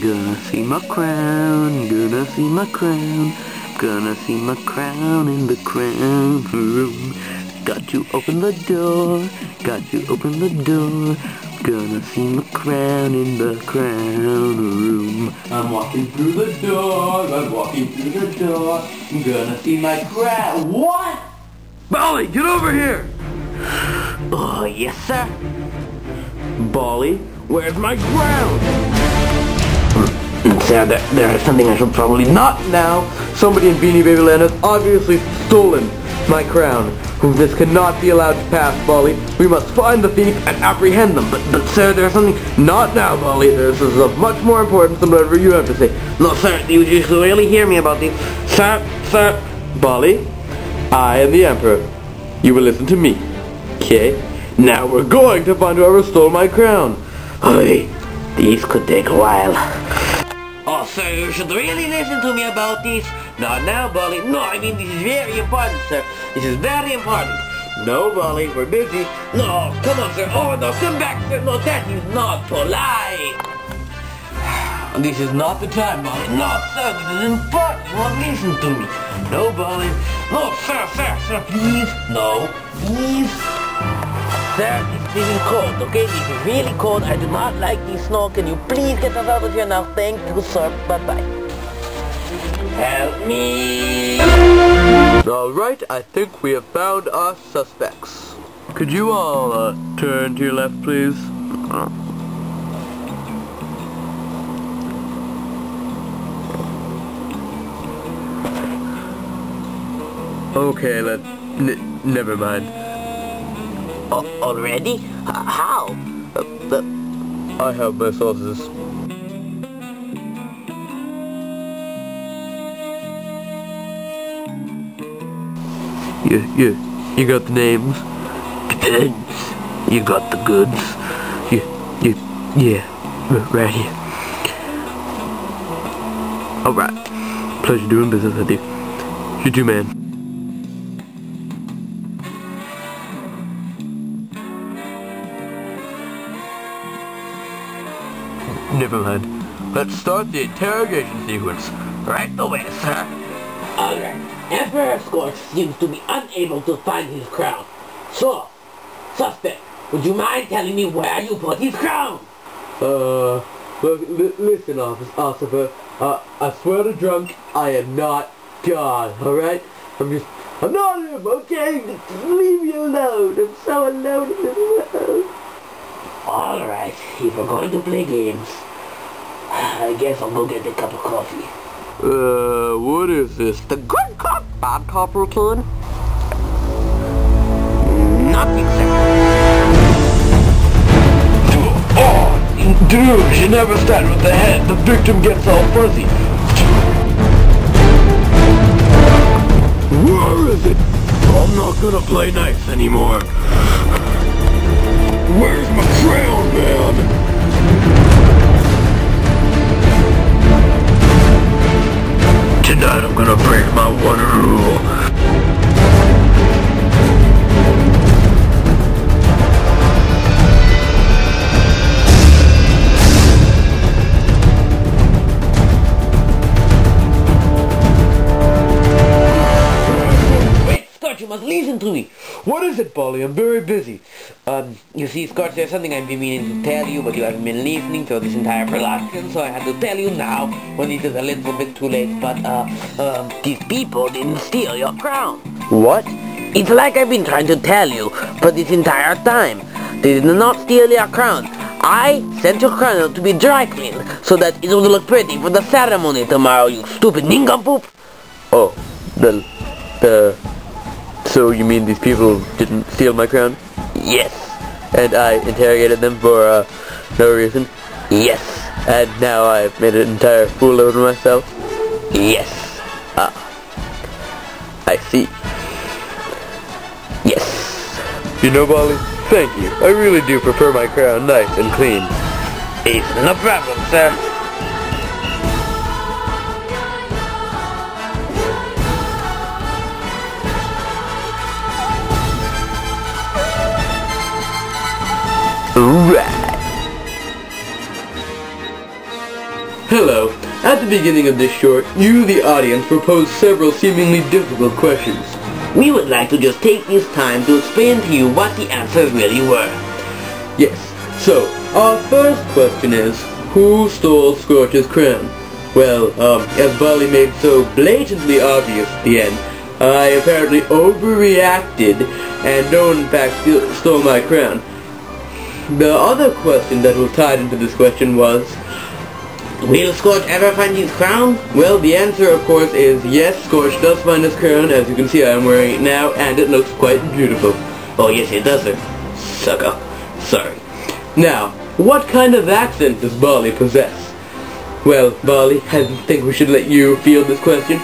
Gonna see my crown, gonna see my crown, gonna see my crown in the crown room. Got to open the door, got to open the door, gonna see my crown in the crown room. I'm walking through the door, I'm walking through the door, I'm gonna see my crown. What? Polly, get over here! Oh, yes, sir. Polly, where's my crown? Sad that there is something I should probably not now. Somebody in Beanie Babyland has obviously stolen my crown. This cannot be allowed to pass, Polly. We must find the thief and apprehend them. But sir, there's something... Not now, Polly. This is of much more importance than whatever you have to say. No, sir. You just really hear me about these. Sir. Polly, I am the Emperor. You will listen to me. Okay? Now we're going to find whoever stole my crown. Hurry. These could take a while. Oh, sir, you should really listen to me about this. Not now, Polly. No, I mean, this is very important, sir. This is very important. No, Polly, we're busy. No, come on, sir. Oh, no, come back, sir. No, that is not polite. This is not the time, Polly. No, sir, this is important. You won't listen to me. No, Polly. No, sir, please. No, please. Sir, it's getting cold, okay? It is really cold. I do not like the snow. Can you please get us out of here now? Thank you, sir. Bye-bye. Help me! Alright, I think we have found our suspects. Could you all turn to your left, please? Okay, never mind. Already? How? I have my sources. You got the names. You got the goods. Yeah, right here. Alright. Pleasure doing business with you. You too, man. Never mind. Let's start the interrogation sequence. Right away, sir. Alright. Emperor Scorch seems to be unable to find his crown. So, suspect, would you mind telling me where you put his crown? Listen, Ossipher, I swear to drunk, I am not God, alright? I'm not him, okay? Just leave me alone, I'm so alone in this world. Alright, if we're going to play games, I guess I'll go get a cup of coffee. What is this? The good cop, bad cop routine? Nothing, sir. Oh, dude, you never stand with the head. The victim gets all fuzzy. Where is it? I'm not gonna play nice anymore. Where's my crown, man? Tonight I'm gonna break my one rule. Wait, Scorch, you must listen to me. What is it, Polly? I'm very busy. You see, Scorch, there's something I've been meaning to tell you, but you haven't been listening through this entire production, so I had to tell you now, when it is a little bit too late, but, these people didn't steal your crown. What? It's like I've been trying to tell you for this entire time. They did not steal your crown. I sent your crown out to be dry cleaned, so that it would look pretty for the ceremony tomorrow, you stupid nincompoop. Oh, so you mean these people didn't steal my crown? Yes. And I interrogated them for no reason? Yes. And now I've made an entire fool of myself? Yes. I see. Yes. You know, Polly, thank you. I really do prefer my crown nice and clean. It's no problem, sir. Right. Hello. At the beginning of this short, you, the audience, proposed several seemingly difficult questions. We would like to just take this time to explain to you what the answers really were. Yes. So, our first question is, who stole Scorch's crown? Well, as Bali made so blatantly obvious at the end, I apparently overreacted and no one in fact stole my crown. The other question that was tied into this question was, will Scorch ever find his crown? Well, the answer, of course, is yes, Scorch does find his crown. As you can see, I am wearing it now, and it looks quite beautiful. Oh, yes, it does, sir. Sucker. Sorry. Now, what kind of accent does Bali possess? Well, Bali, I think we should let you field this question.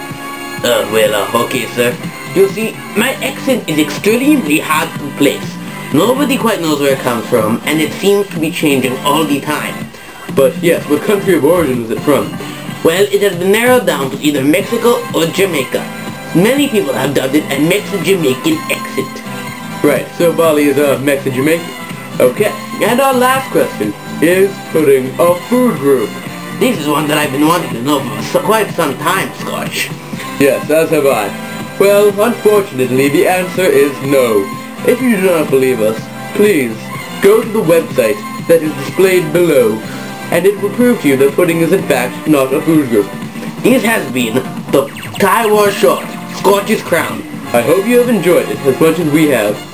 Okay, sir. You see, my accent is extremely hard to place. Nobody quite knows where it comes from, and it seems to be changing all the time. But yes, what country of origin is it from? Well, it has been narrowed down to either Mexico or Jamaica. Many people have dubbed it a Mexi-Jamaican accent. Right, so Bali is a Mexi-Jamaican. Okay, and our last question is pudding a food group. This is one that I've been wanting to know for quite some time, Scorch. Yes, as have I. Well, unfortunately, the answer is no. If you do not believe us, please go to the website that is displayed below, and it will prove to you that pudding is in fact not a food group. This has been the Ty Wars Short Scorch's Crown. I hope you have enjoyed it as much as we have.